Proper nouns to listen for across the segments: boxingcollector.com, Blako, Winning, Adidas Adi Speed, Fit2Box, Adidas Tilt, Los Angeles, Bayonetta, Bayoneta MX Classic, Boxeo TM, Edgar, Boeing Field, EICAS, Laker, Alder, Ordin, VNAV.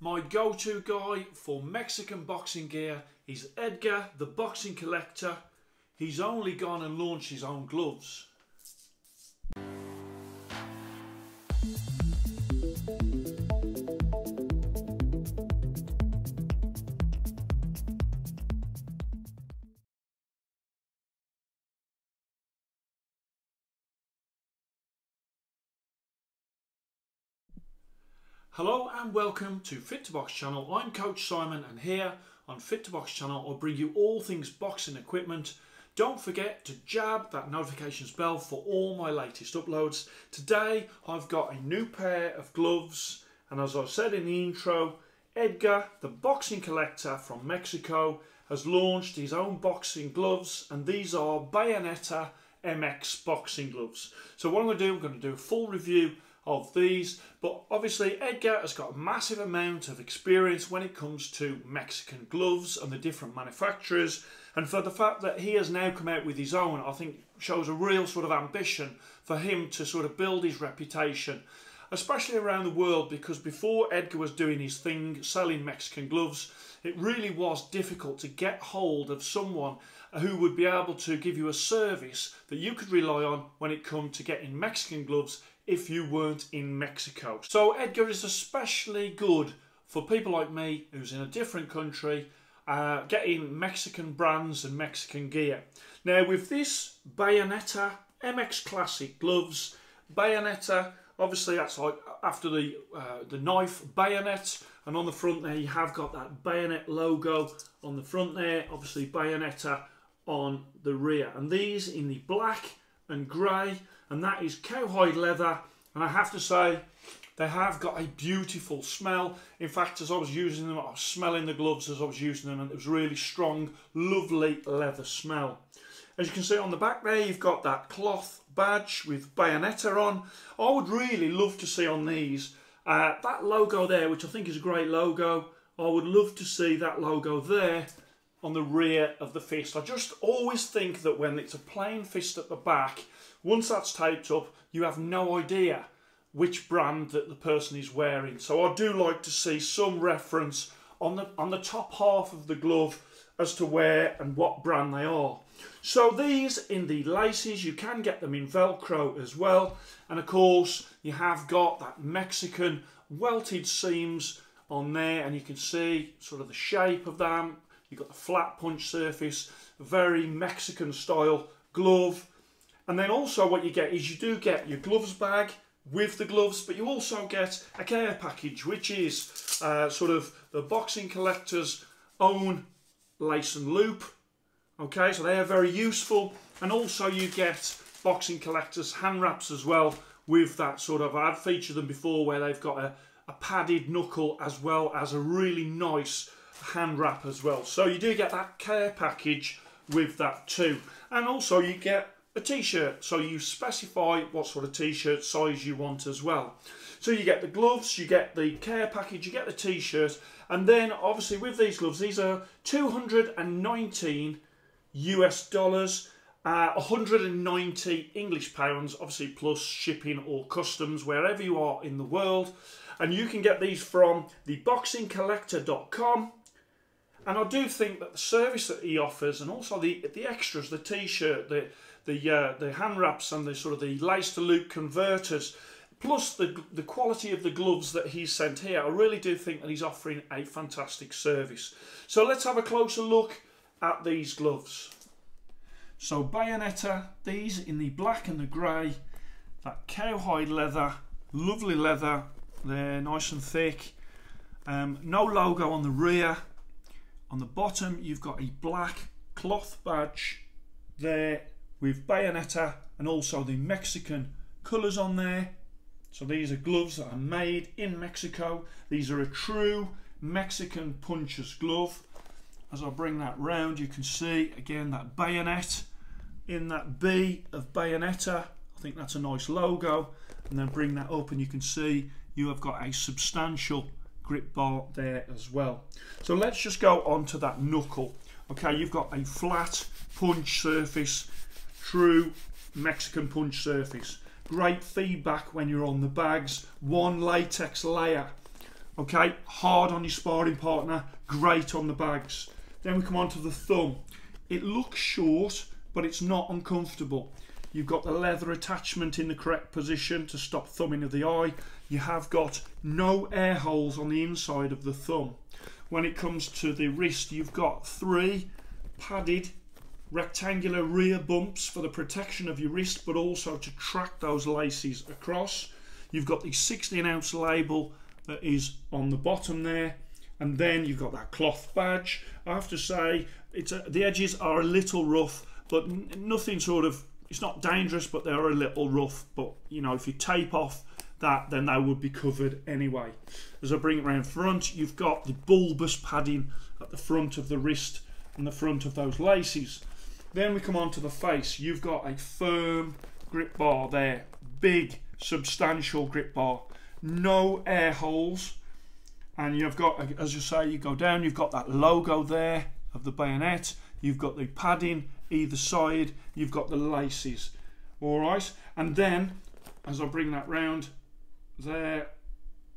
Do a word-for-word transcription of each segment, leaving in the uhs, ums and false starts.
My go-to guy for Mexican boxing gear is Edgar, the boxing collector. He's only gone and launched his own gloves. Hello and welcome to Fit to Box channel. I'm Coach Simon, and here on Fit to Box channel I'll bring you all things boxing equipment. Don't forget to jab that notifications bell for all my latest uploads. Today I've got a new pair of gloves, and as I said in the intro, Edgar, the boxing collector from Mexico, has launched his own boxing gloves, and these are Bayoneta M X boxing gloves. So what I'm going to do, I'm going to do a full review of these, but obviously Edgar has got a massive amount of experience when it comes to Mexican gloves and the different manufacturers, and for the fact that he has now come out with his own, I think shows a real sort of ambition for him to sort of build his reputation, especially around the world, because before Edgar was doing his thing selling Mexican gloves, it really was difficult to get hold of someone who would be able to give you a service that you could rely on when it comes to getting Mexican gloves if you weren't in Mexico. So Edgar is especially good for people like me who's in a different country, uh, getting Mexican brands and Mexican gear. Now with this Bayoneta M X Classic gloves, Bayoneta, obviously that's like after the, uh, the knife bayonet, and on the front there you have got that bayonet logo on the front there, obviously Bayoneta on the rear. And these in the black and grey, and that is cowhide leather, and I have to say they have got a beautiful smell. In fact, as I was using them, I was smelling the gloves as I was using them, and it was really strong, lovely leather smell. As you can see on the back there, you've got that cloth badge with Bayonetta on. I would really love to see on these uh, that logo there, which I think is a great logo. I would love to see that logo there on the rear of the fist. I just always think that when it's a plain fist at the back, once that's taped up, you have no idea which brand that the person is wearing. So I do like to see some reference on the, on the top half of the glove as to where and what brand they are. So these in the laces, you can get them in Velcro as well. And of course, you have got that Mexican welted seams on there, and you can see sort of the shape of them. You've got the flat punch surface, very Mexican style glove. And then also what you get is you do get your gloves bag with the gloves, but you also get a care package, which is uh, sort of the boxing collector's own lace and loop. Okay, so they are very useful. And also you get boxing collector's hand wraps as well with that sort of, I've featured them before, where they've got a, a padded knuckle as well as a really nice hand wrap as well. So you do get that care package with that too, and also you get a t-shirt, so you specify what sort of t-shirt size you want as well. So you get the gloves, you get the care package, you get the t-shirt, and then obviously with these gloves, these are two hundred nineteen US dollars, uh, one hundred ninety English pounds, obviously plus shipping or customs wherever you are in the world. And you can get these from the boxing collector dot com. And I do think that the service that he offers, and also the the extras, the t-shirt, the the uh, the hand wraps, and the sort of the lace to loop converters, plus the the quality of the gloves that he's sent here, I really do think that he's offering a fantastic service. So let's have a closer look at these gloves. So Bayonetta, these in the black and the grey, that cowhide leather, lovely leather. They're nice and thick. Um, no logo on the rear. On the bottom, you've got a black cloth badge there with Bayonetta and also the Mexican colours on there. So these are gloves that are made in Mexico. These are a true Mexican puncher's glove. As I bring that round, you can see again that bayonet in that B of Bayonetta. I think that's a nice logo. And then bring that up and you can see you have got a substantial grip bar there as well. So let's just go on to that knuckle. Okay, you've got a flat punch surface, true Mexican punch surface. Great feedback when you're on the bags. One latex layer. Okay, hard on your sparring partner, great on the bags. Then we come on to the thumb. It looks short, but it's not uncomfortable. You've got the leather attachment in the correct position to stop thumbing of the eye. You have got no air holes on the inside of the thumb. When it comes to the wrist, you've got three padded rectangular rear bumps for the protection of your wrist, but also to track those laces across. You've got the sixteen ounce label that is on the bottom there, and then you've got that cloth badge. I have to say, it's a, the edges are a little rough, but nothing sort of, it's not dangerous, but they are a little rough. But you know, if you tape off that, then they would be covered anyway. As I bring it around front, you've got the bulbous padding at the front of the wrist and the front of those laces. Then we come on to the face. You've got a firm grip bar there, big substantial grip bar, no air holes, and you've got, as you say, you go down, you've got that logo there of the bayonet, you've got the padding either side, you've got the laces. All right, and then as I bring that round there,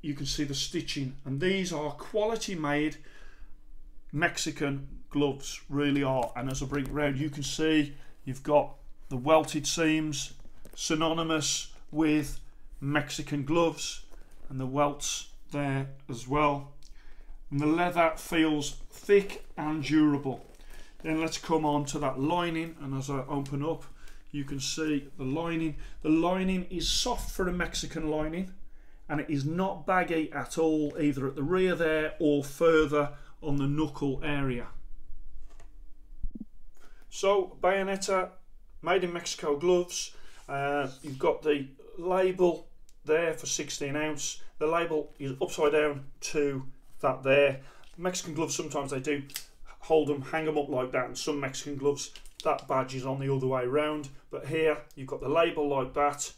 you can see the stitching, and these are quality made Mexican gloves, really are. And as I bring it round, you can see you've got the welted seams, synonymous with Mexican gloves, and the welts there as well, and the leather feels thick and durable. Then let's come on to that lining, and as I open up, you can see the lining. The lining is soft for a Mexican lining, and it is not baggy at all, either at the rear there or further on the knuckle area. So Bayoneta made in Mexico gloves. Uh, you've got the label there for sixteen ounce. The label is upside down to that there. Mexican gloves, sometimes they do hold them, hang them up like that, and some Mexican gloves that badge is on the other way round, but here you've got the label like that,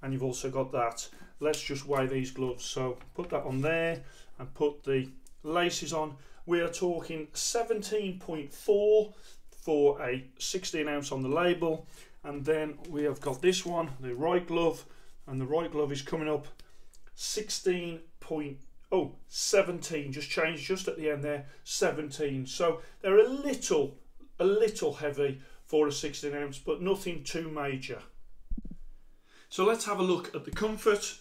and you've also got that. Let's just weigh these gloves. So put that on there and put the laces on. We are talking seventeen point four for a sixteen ounce on the label, and then we have got this one, the right glove, and the right glove is coming up sixteen point oh seventeen, just changed just at the end there, seventeen. So they're a little a little heavy for a sixteen ounce, but nothing too major. So let's have a look at the comfort.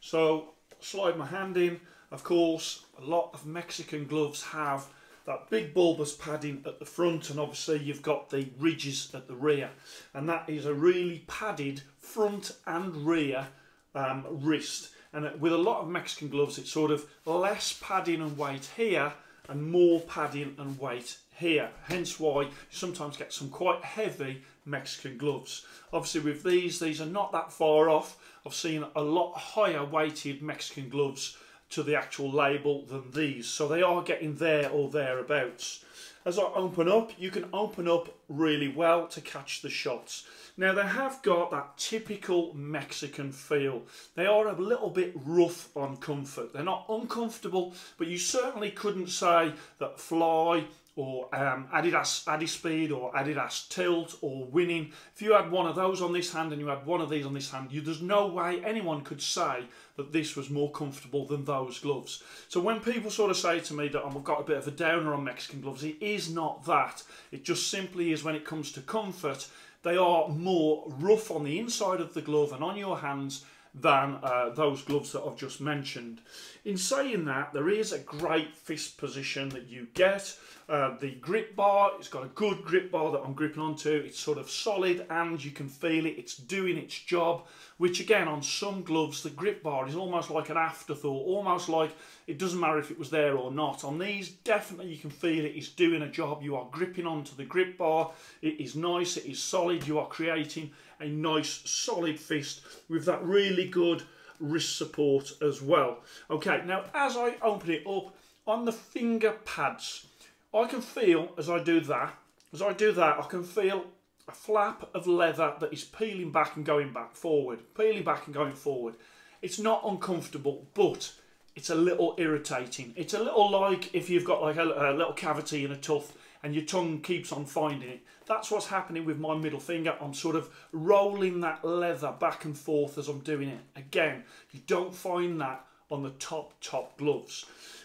So slide my hand in. Of course, a lot of Mexican gloves have that big bulbous padding at the front, and obviously you've got the ridges at the rear, and that is a really padded front and rear um, wrist. And with a lot of Mexican gloves, it's sort of less padding and weight here and more padding and weight here, hence why you sometimes get some quite heavy Mexican gloves. Obviously with these, these are not that far off. I've seen a lot higher weighted Mexican gloves to the actual label than these, so they are getting there or thereabouts. As I open up, you can open up really well to catch the shots. Now they have got that typical Mexican feel. They are a little bit rough on comfort. They're not uncomfortable, but you certainly couldn't say that Fly or um, Adidas Adi Speed or Adidas Tilt or Winning, if you had one of those on this hand and you had one of these on this hand, you, there's no way anyone could say that this was more comfortable than those gloves. So when people sort of say to me that I've got a bit of a downer on Mexican gloves, it is not that. It just simply is when it comes to comfort, they are more rough on the inside of the glove and on your hands than uh, those gloves that I've just mentioned. In saying that, there is a great fist position that you get. Uh, the grip bar, it's got a good grip bar that I'm gripping onto. It's sort of solid and you can feel it. It's doing its job, which again, on some gloves, the grip bar is almost like an afterthought, almost like it doesn't matter if it was there or not. On these, definitely you can feel it is doing a job. You are gripping onto the grip bar. It is nice, it is solid. You are creating a nice solid fist with that really good wrist support as well. Okay, now as I open it up, on the finger pads, I can feel, as I do that, as I do that, I can feel a flap of leather that is peeling back and going back forward, peeling back and going forward. It's not uncomfortable, but it's a little irritating. It's a little like if you've got like a, a little cavity in a tuff and your tongue keeps on finding it. That's what's happening with my middle finger. I'm sort of rolling that leather back and forth as I'm doing it. Again, you don't find that on the top, top gloves.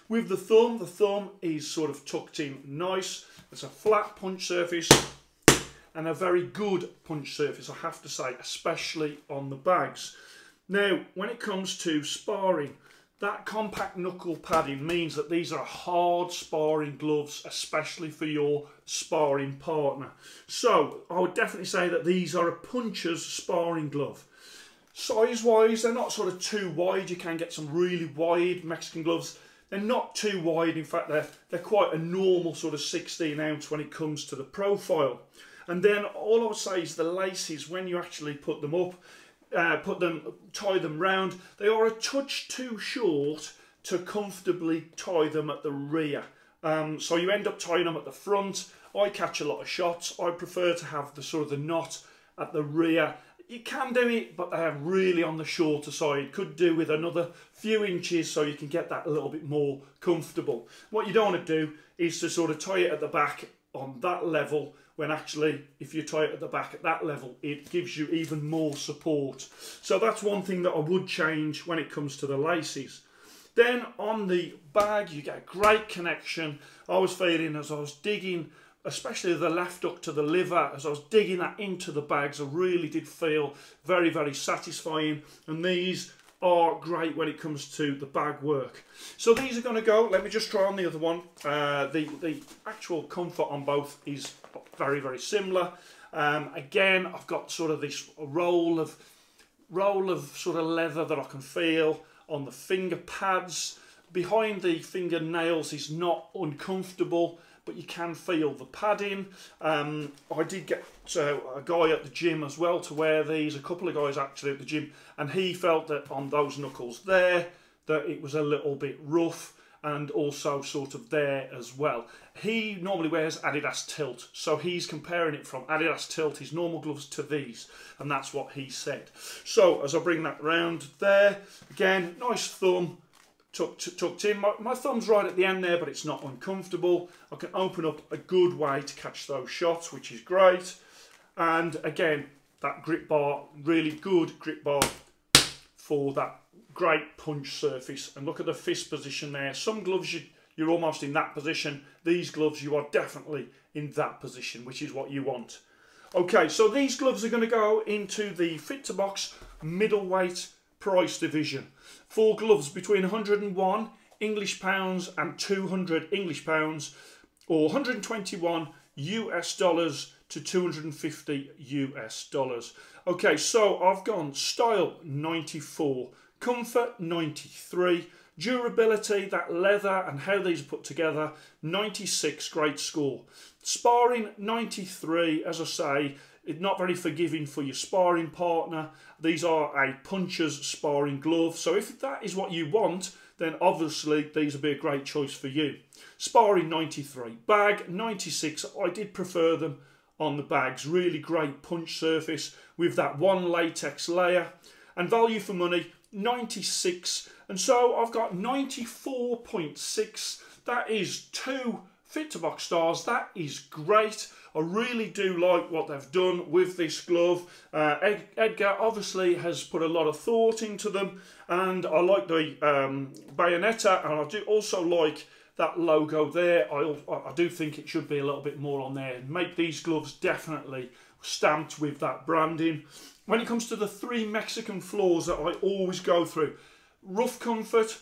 With the thumb, the thumb is sort of tucked in nice. It's a flat punch surface and a very good punch surface, I have to say, especially on the bags. Now, when it comes to sparring, that compact knuckle padding means that these are hard sparring gloves, especially for your sparring partner. So, I would definitely say that these are a puncher's sparring glove. Size-wise, they're not sort of too wide. You can get some really wide Mexican gloves. They're not too wide. In fact, they're, they're quite a normal sort of sixteen ounce when it comes to the profile. And then all I would say is the laces, when you actually put them up, Uh, put them, tie them round, they are a touch too short to comfortably tie them at the rear. Um, so you end up tying them at the front. I catch a lot of shots. I prefer to have the sort of the knot at the rear. You can do it, but they're really on the shorter side. Could do with another few inches so you can get that a little bit more comfortable. What you don't want to do is to sort of tie it at the back on that level, when actually if you tie it at the back at that level, it gives you even more support. So that's one thing that I would change when it comes to the laces. Then on the bag, you get a great connection. I was feeling as I was digging, especially the left hook to the liver, as I was digging that into the bags, I really did feel very, very satisfying. And these are great when it comes to the bag work. So these are going to go, let me just try on the other one. Uh, the, the actual comfort on both is very, very similar. Um, again, I've got sort of this roll of, roll of sort of leather that I can feel on the finger pads. Behind the fingernails is not uncomfortable, but you can feel the padding. Um, I did get uh, a guy at the gym as well to wear these, a couple of guys actually at the gym, and he felt that on those knuckles there, that it was a little bit rough, and also sort of there as well. He normally wears Adidas Tilt, so he's comparing it from Adidas Tilt, his normal gloves, to these, and that's what he said. So as I bring that round there, again, nice thumb, Tucked, tucked in. My, my thumb's right at the end there, but it's not uncomfortable. I can open up a good way to catch those shots, which is great. And again, that grip bar, really good grip bar for that great punch surface. And look at the fist position there. Some gloves you, you're almost in that position. These gloves you are definitely in that position, which is what you want. Okay, so these gloves are going to go into the Fit to Box middleweight price division. For gloves between one hundred and one English pounds and two hundred English pounds, or one hundred twenty-one U S dollars to two hundred fifty U S dollars. Okay, so I've gone style ninety-four, comfort ninety-three, durability, that leather and how these are put together, ninety-six, great score. Sparring ninety-three, as I say, it's not very forgiving for your sparring partner. These are a puncher's sparring glove. So if that is what you want, then obviously these would be a great choice for you. Sparring ninety-three. Bag ninety-six. I did prefer them on the bags. Really great punch surface with that one latex layer. And value for money, ninety-six. And so I've got ninety-four point six. That is two Fit to Box stars. That is great. I really do like what they've done with this glove. Uh, Ed Edgar obviously has put a lot of thought into them, and I like the um, Bayoneta, and I do also like that logo there. I, I do think it should be a little bit more on there. Make these gloves definitely stamped with that branding. When it comes to the three Mexican floors that I always go through, rough comfort,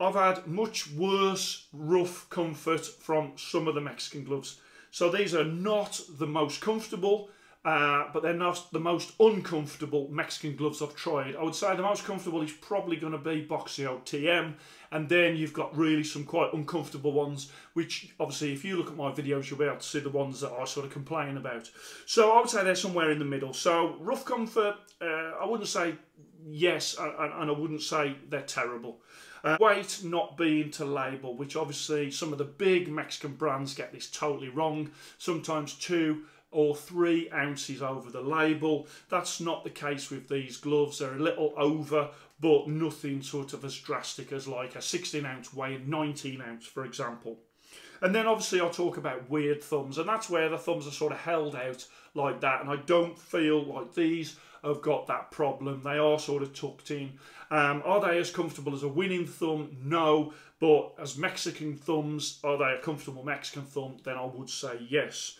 I've had much worse rough comfort from some of the Mexican gloves. So these are not the most comfortable, uh, but they're not the most uncomfortable Mexican gloves I've tried. I would say the most comfortable is probably going to be Boxeo T M, and then you've got really some quite uncomfortable ones, which obviously if you look at my videos, you'll be able to see the ones that I sort of complain about. So I would say they're somewhere in the middle. So rough comfort, uh, I wouldn't say yes, and I wouldn't say they're terrible. Uh, weight not being to label, which obviously some of the big Mexican brands get this totally wrong. Sometimes two or three ounces over the label. That's not the case with these gloves. They're a little over, but nothing sort of as drastic as like a sixteen ounce weight and nineteen ounce, for example. And then obviously I'll talk about weird thumbs, and that's where the thumbs are sort of held out like that, and I don't feel like these have got that problem. They are sort of tucked in. Um, are they as comfortable as a winning thumb? No. But as Mexican thumbs, are they a comfortable Mexican thumb? Then I would say yes.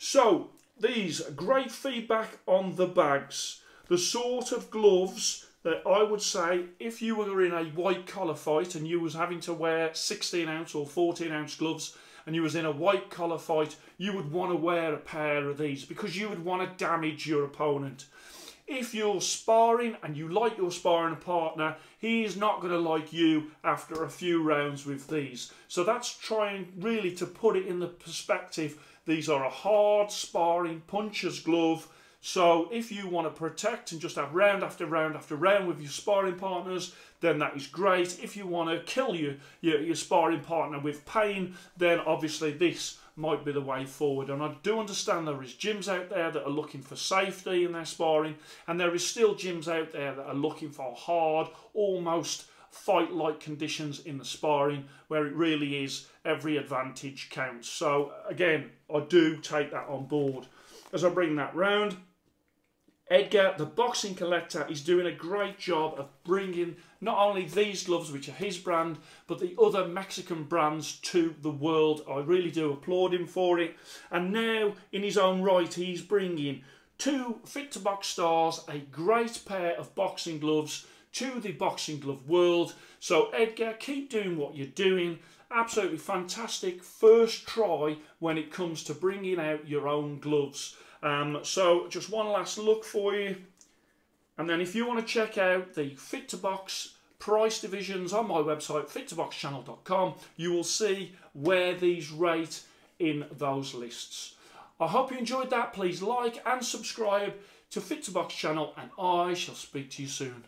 So, these great feedback on the bags. The sort of gloves that I would say if you were in a white collar fight and you was having to wear sixteen ounce or fourteen ounce gloves and you was in a white collar fight, you would want to wear a pair of these because you would want to damage your opponent. If you're sparring and you like your sparring partner, he's not going to like you after a few rounds with these. So that's trying really to put it in the perspective. These are a hard sparring puncher's glove. So if you want to protect and just have round after round after round with your sparring partners, then that is great. If you want to kill your, your, your sparring partner with pain, then obviously this might be the way forward. And I do understand there is gyms out there that are looking for safety in their sparring, and there is still gyms out there that are looking for hard, almost fight-like conditions in the sparring where it really is every advantage counts. So again, I do take that on board. As I bring that round, Edgar, the Boxing Collector, is doing a great job of bringing not only these gloves, which are his brand, but the other Mexican brands to the world. I really do applaud him for it. And now, in his own right, he's bringing two Fit to Box stars, a great pair of boxing gloves to the boxing glove world. So, Edgar, keep doing what you're doing. Absolutely fantastic first try when it comes to bringing out your own gloves. Um, so just one last look for you, and then if you want to check out the Fit to Box price divisions on my website fit to box channel dot com, you will see where these rate in those lists. I hope you enjoyed that. Please like and subscribe to Fit to Box channel, and I shall speak to you soon.